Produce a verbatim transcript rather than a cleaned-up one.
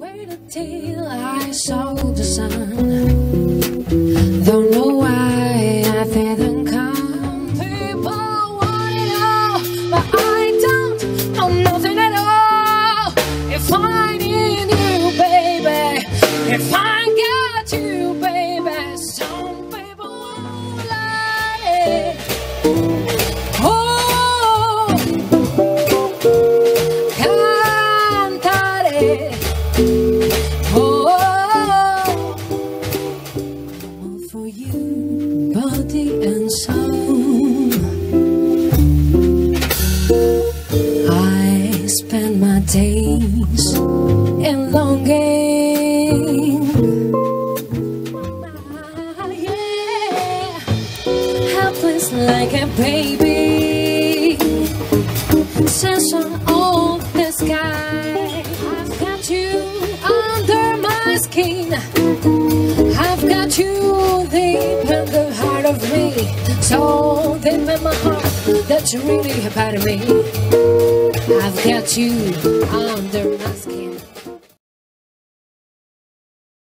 waited till I saw the sun. Don't know why I didn't come. People want it all, but I don't know nothing at all. If I need you, baby, if I got you, baby, some people won't like it. Oh, cantaré. And so I spend my days in longing. Yeah. Helpless like a baby, since I'm old the sky. I've got you under my skin, I've got you deep in the heart of me, so deep in my heart, that's really about me. I've got you under my skin.